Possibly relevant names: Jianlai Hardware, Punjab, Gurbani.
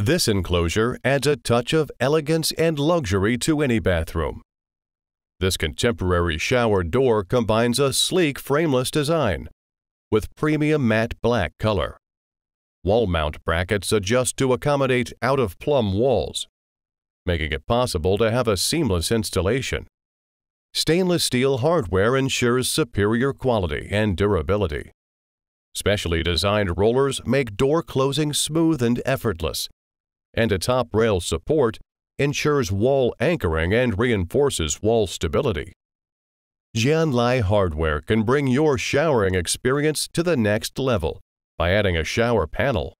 This enclosure adds a touch of elegance and luxury to any bathroom. This contemporary shower door combines a sleek frameless design with premium matte black color. Wall mount brackets adjust to accommodate out-of-plumb walls, making it possible to have a seamless installation. Stainless steel hardware ensures superior quality and durability. Specially designed rollers make door closing smooth and effortless, and a top rail support ensures wall anchoring and reinforces wall stability. Jianlai Hardware can bring your showering experience to the next level by adding a shower panel.